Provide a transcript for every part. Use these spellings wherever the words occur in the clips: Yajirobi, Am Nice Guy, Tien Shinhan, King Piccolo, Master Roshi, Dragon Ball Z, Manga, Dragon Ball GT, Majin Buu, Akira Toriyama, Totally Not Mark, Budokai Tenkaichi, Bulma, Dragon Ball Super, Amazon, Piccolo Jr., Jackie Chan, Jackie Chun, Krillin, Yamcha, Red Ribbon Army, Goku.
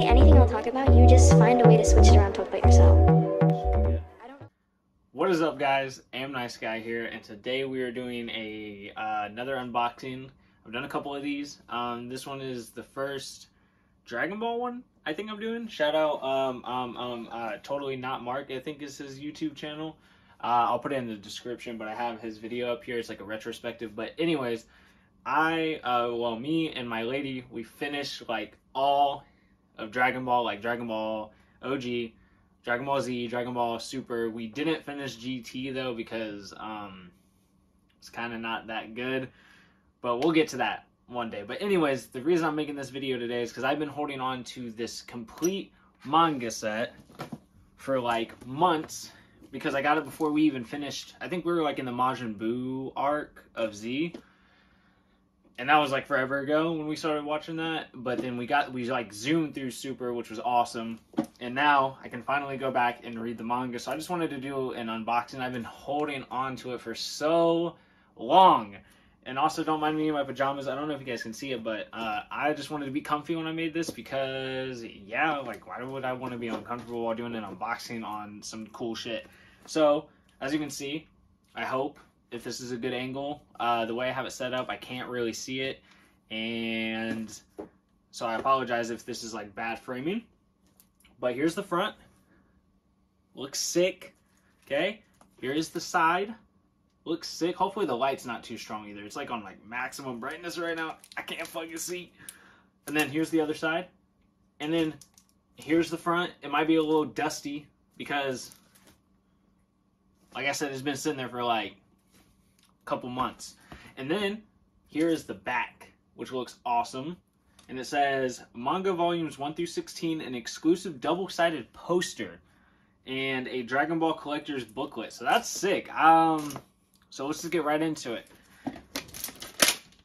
literally anything I'll talk about, you just find a way to switch it around, talk about yourself. What is up, guys? Am Nice Guy here, and today we are doing another unboxing. I've done a couple of these. This one is the first Dragon Ball one I think I'm doing. Shout out Totally Not Mark, I think is his YouTube channel. I'll put it in the description, but I have his video up here. It's like a retrospective. But anyways, me and my lady, we finished like all of Dragon Ball, like Dragon Ball OG, Dragon Ball Z, Dragon Ball Super. We didn't finish GT though because it's kind of not that good, but we'll get to that one day. But anyways, the reason I'm making this video today is because I've been holding on to this complete manga set for like months, because I got it before we even finished. I think we were like in the Majin Buu arc of Z, and that was like forever ago when we started watching that. But then we like zoomed through Super, which was awesome. And now I can finally go back and read the manga. So I just wanted to do an unboxing. I've been holding on to it for so long. And also, don't mind me in my pajamas. I don't know if you guys can see it, but I just wanted to be comfy when I made this because, yeah, like, why would I want to be uncomfortable while doing an unboxing on some cool shit? So, as you can see, I hope, if this is a good angle, the way I have it set up, I can't really see it. And so I apologize if this is, like, bad framing. But here's the front. Looks sick. Okay? Here is the side. Looks sick. Hopefully the light's not too strong either. It's like on like maximum brightness right now. I can't fucking see. And then here's the other side. And then here's the front. It might be a little dusty because, like I said, it's been sitting there for like a couple months. And then here is the back, which looks awesome. And it says Manga Volumes 1 through 16, an exclusive double-sided poster, and a Dragon Ball Collector's booklet. So that's sick. So let's just get right into it.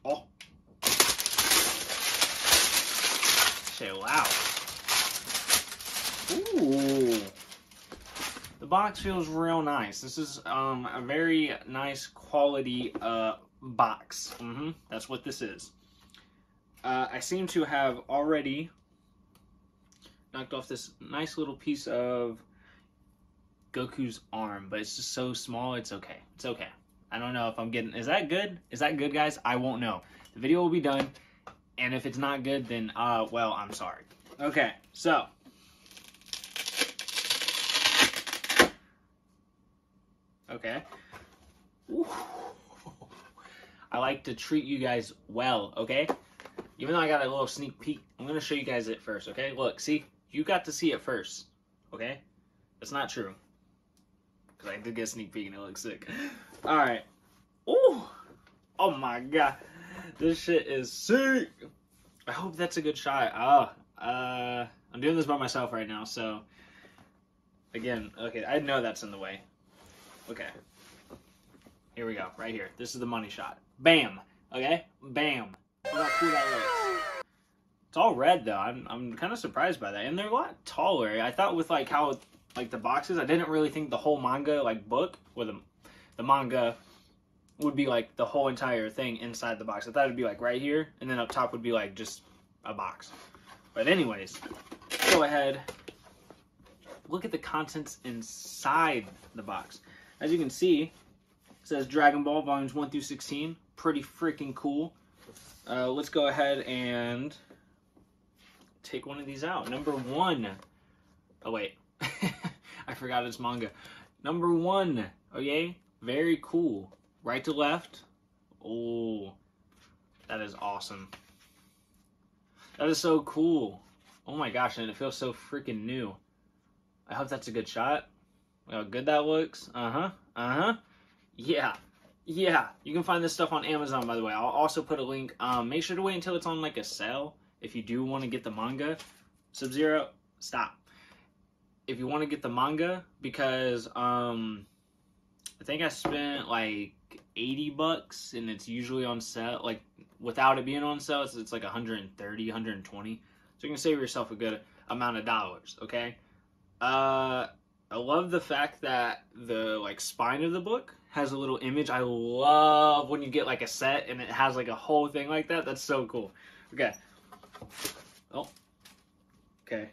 Oh. Shit, wow. Ooh. The box feels real nice. This is a very nice quality box. That's what this is. I seem to have already knocked off this nice little piece of Goku's arm, but it's just so small. It's okay. It's okay. I don't know if I'm getting... Is that good? Is that good, guys? I won't know. The video will be done, and if it's not good, then, well, I'm sorry. Okay, so. Okay. Ooh. I like to treat you guys well, okay? Even though I got a little sneak peek, I'm going to show you guys it first, okay? Look, see? You got to see it first, okay? It's not true. Because I did get a sneak peek and it looks sick. Alright. Ooh! Oh my god. This shit is sick! I hope that's a good shot. Oh, I'm doing this by myself right now, so... Again, okay, I know that's in the way. Okay. Here we go, right here. This is the money shot. Bam! Okay? Bam. Look how cool that looks. It's all red, though. I'm kind of surprised by that. And they're a lot taller. I thought with, like, how... Like the boxes, I didn't really think the whole manga like book or the manga would be like the whole entire thing inside the box. I thought it'd be like right here, and then up top would be like just a box. But anyways, go ahead. Look at the contents inside the box. As you can see, it says Dragon Ball Volumes 1 through 16. Pretty freaking cool. Let's go ahead and take one of these out. Number one. Oh wait. I forgot it's manga. Number one. Okay. Very cool. Right to left. Oh, that is awesome. That is so cool. Oh my gosh, and it feels so freaking new. I hope that's a good shot. Look how good that looks. Yeah. Yeah. You can find this stuff on Amazon, by the way. I'll also put a link. Make sure to wait until it's on like a sale if you do want to get the manga. Sub-Zero, stop. If you want to get the manga, because I think I spent like $80 and it's usually on sale, like without it being on sale, it's like 130, 120. So you can save yourself a good amount of dollars, okay? I love the fact that the like spine of the book has a little image. I love when you get like a set and it has like a whole thing like that. That's so cool. Okay. Oh. Okay,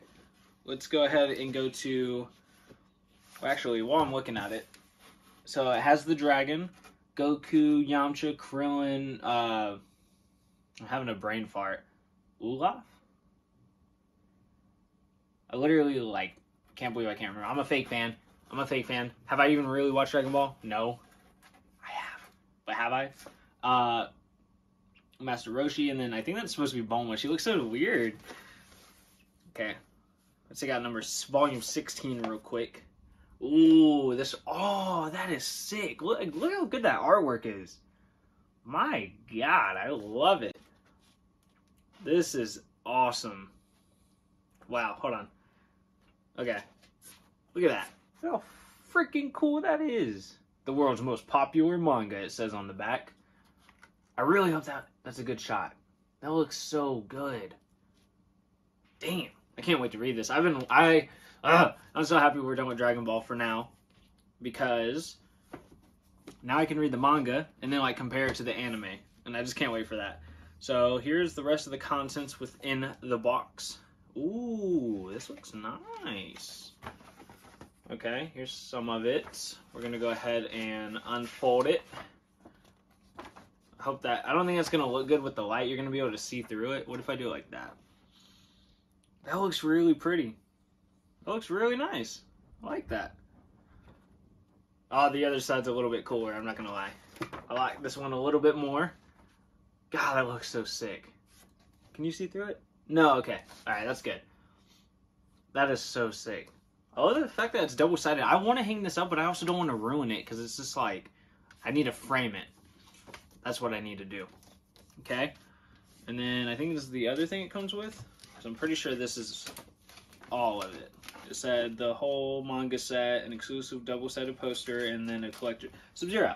let's go ahead and go to, well, actually, while I'm looking at it, so it has the dragon, Goku, Yamcha, Krillin, I'm having a brain fart, Olaf? I literally, like, can't believe I can't remember. I'm a fake fan. Have I even really watched Dragon Ball? No. I have. But have I? Master Roshi, and then I think that's supposed to be Bulma. She looks so weird. Okay. Let's take out volume 16 real quick. Ooh, that is sick. Look how good that artwork is. My God, I love it. This is awesome. Wow, hold on. Okay. Look at that. Look how freaking cool that is. The world's most popular manga, it says on the back. I really hope that's a good shot. That looks so good. Damn, I can't wait to read this. I'm so happy we're done with Dragon Ball for now, because now I can read the manga and then like compare it to the anime, and I just can't wait for that. So here's the rest of the contents within the box. Ooh, this looks nice. Okay, here's some of it. We're gonna go ahead and unfold it. I don't think that's gonna look good with the light. You're gonna be able to see through it. What if I do it like that? That looks really pretty. That looks really nice. I like that. Oh, the other side's a little bit cooler, I'm not gonna lie. I like this one a little bit more. God, that looks so sick. Can you see through it? No, okay. Alright, that's good. That is so sick. I love the fact that it's double-sided. I want to hang this up, but I also don't want to ruin it, because it's just like, I need to frame it. That's what I need to do. Okay? And then I think this is the other thing it comes with. So I'm pretty sure this is all of it. It said the whole manga set, an exclusive double-sided poster, and then a collector. Sub-Zero,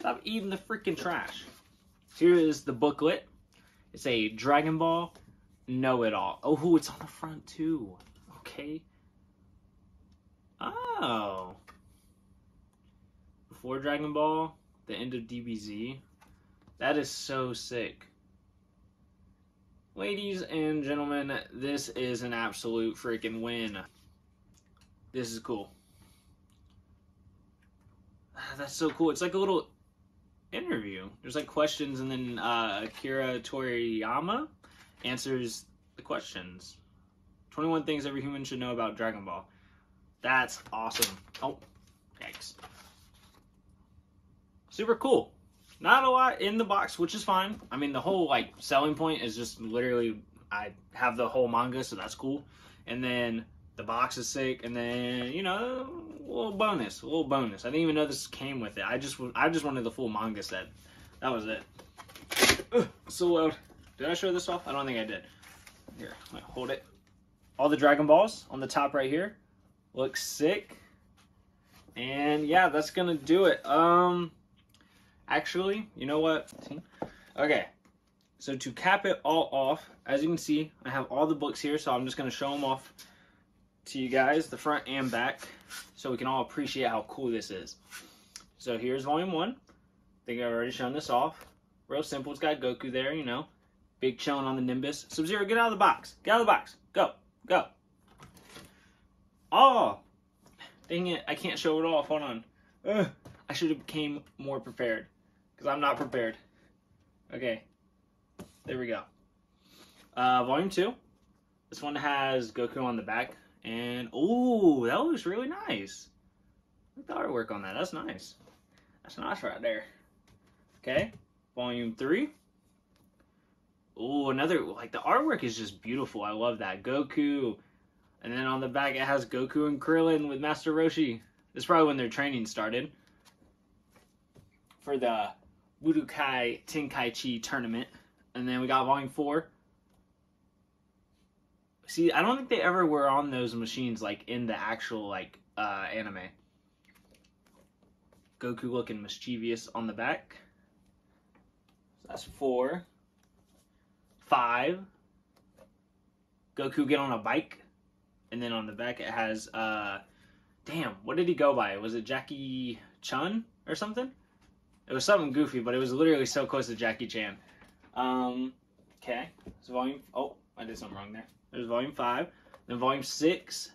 stop eating the freaking trash. Here is the booklet. It's a Dragon Ball know-it-all. Oh, it's on the front too. Okay. Oh. Before Dragon Ball, the end of DBZ. That is so sick. Ladies and gentlemen, this is an absolute freaking win. This is cool. That's so cool. It's like a little interview. There's like questions, and then Akira Toriyama answers the questions. 21 things every human should know about Dragon Ball. That's awesome. Oh, yikes. Super cool. Not a lot in the box, which is fine. I mean, the whole, like, selling point is just literally, I have the whole manga, so that's cool. And then the box is sick, and then, you know, a little bonus. I didn't even know this came with it. I just wanted the full manga set. That was it. Ugh, so loud. Did I show this off? I don't think I did. Here, I'm gonna hold it. All the Dragon Balls on the top right here. Looks sick. And yeah, that's gonna do it. Actually, you know what? Okay, so to cap it all off, as you can see, I have all the books here, so I'm just gonna show them off to you guys, the front and back, so we can all appreciate how cool this is. So here's volume 1. I think I've already shown this off. Real simple. It's got Goku there, you know, big chillin' on the Nimbus. Sub-Zero, get out of the box. Get out of the box. Go. Go. Oh, dang it. I can't show it off. Hold on. Ugh. I should have came more prepared, because I'm not prepared. Okay. There we go. Volume 2. This one has Goku on the back. And, ooh, that looks really nice. Look at the artwork on that. That's nice. That's nice right there. Okay. Volume 3. Ooh, the artwork is just beautiful. I love that. Goku. And then on the back, it has Goku and Krillin with Master Roshi. This is probably when their training started for the Budokai Tenkaichi tournament. And then we got volume 4. See, I don't think they ever were on those machines, like, in the actual, like, anime. Goku looking mischievous on the back. So that's 4. 5. Goku get on a bike. And then on the back it has, damn, what did he go by? Was it Jackie Chun or something? It was something goofy, but it was literally so close to Jackie Chan. Okay, so volume, oh, I did something wrong there. There's volume 5. Then volume 6.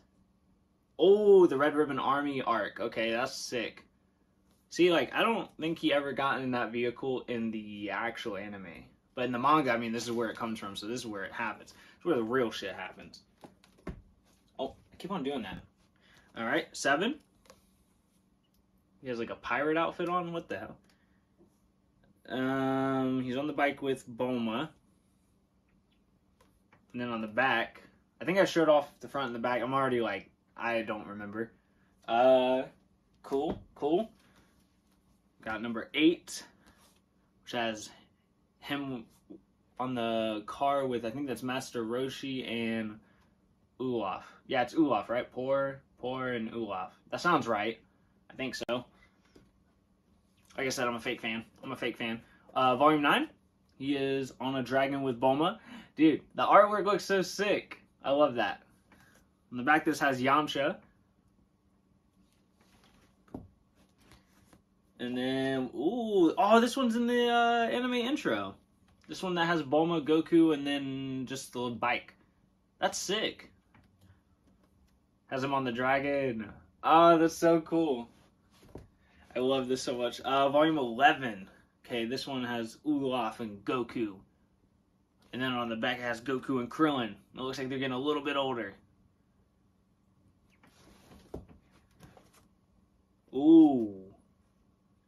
Oh, the Red Ribbon Army arc. Okay, that's sick. See, like, I don't think he ever got in that vehicle in the actual anime. But in the manga, I mean, this is where it comes from, so this is where it happens. This is where the real shit happens. Oh, I keep on doing that. Alright, 7. He has, like, a pirate outfit on? What the hell? He's on the bike with Bulma. And then on the back, I think I showed off the front and the back. I'm already, like, I don't remember. Cool. Got number 8, which has him on the car with, I think that's Master Roshi and Olaf. Yeah, it's Olaf, right? Poor and Olaf. That sounds right. I think so. Like I said, I'm a fake fan. Volume 9, he is on a dragon with Bulma. Dude, the artwork looks so sick. I love that. On the back, this has Yamcha. And then, ooh, oh, this one's in the anime intro. This one that has Bulma, Goku, and then just the bike. That's sick. Has him on the dragon. Oh, that's so cool. I love this so much. Volume 11. Okay, this one has Olaf and Goku. And then on the back, it has Goku and Krillin. It looks like they're getting a little bit older. Ooh.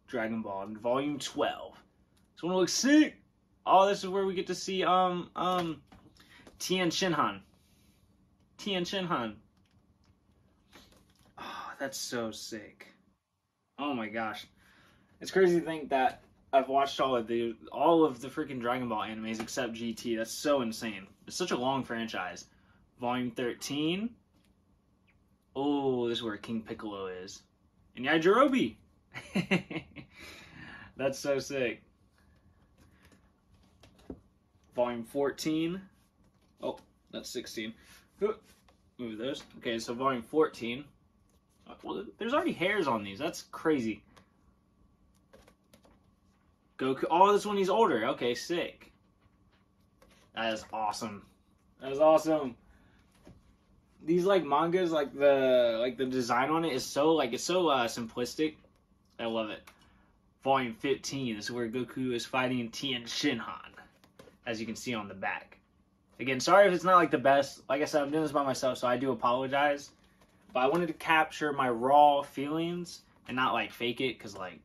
Dragon Ball in volume 12. This one looks sick. Oh, this is where we get to see Tien Shinhan. Oh, that's so sick. Oh my gosh, it's crazy to think that I've watched all of the freaking Dragon Ball animes except GT. That's so insane. It's such a long franchise. Volume 13. Oh, this is where King Piccolo is, and Yajirobi. That's so sick. Volume 14. Oh, that's 16. Move those. Okay, so volume 14. Well, there's already hairs on these. That's crazy. Goku. Oh, this one he's older. Okay, sick. That is awesome. These like mangas, like the design on it is so it's so simplistic. I love it. Volume 15. This is where Goku is fighting Tien Shinhan, as you can see on the back. Again, sorry if it's not like the best. Like I said, I'm doing this by myself, so I do apologize. But I wanted to capture my raw feelings and not like fake it, because like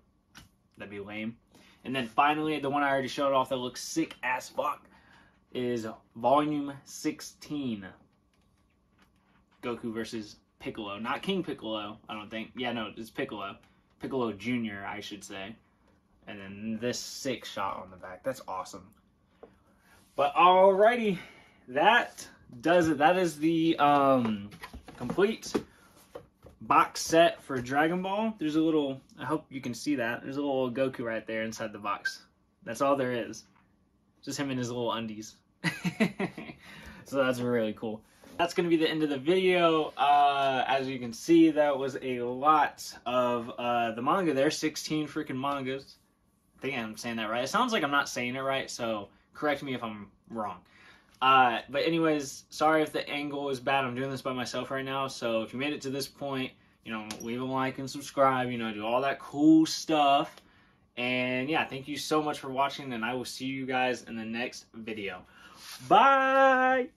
that'd be lame. And then finally, the one I already showed off that looks sick as fuck is volume 16. Goku versus Piccolo. Not King Piccolo, I don't think. Yeah, no, it's Piccolo. Piccolo Jr., I should say. And then this sick shot on the back. That's awesome. But alrighty, that does it. That is the complete box set for Dragon Ball. There's a little, I hope you can see that. There's a little Goku right there inside the box. That's all there is. Just him and his little undies. So that's really cool. That's going to be the end of the video. As you can see, that was a lot of the manga there. 16 freaking mangas. I think I'm saying that right. It sounds like I'm not saying it right, so correct me if I'm wrong. But anyways, sorry if the angle is bad. I'm doing this by myself right now, so if you made it to this point, you know, leave a like and subscribe, you know, do all that cool stuff. And yeah, thank you so much for watching, and I will see you guys in the next video. Bye!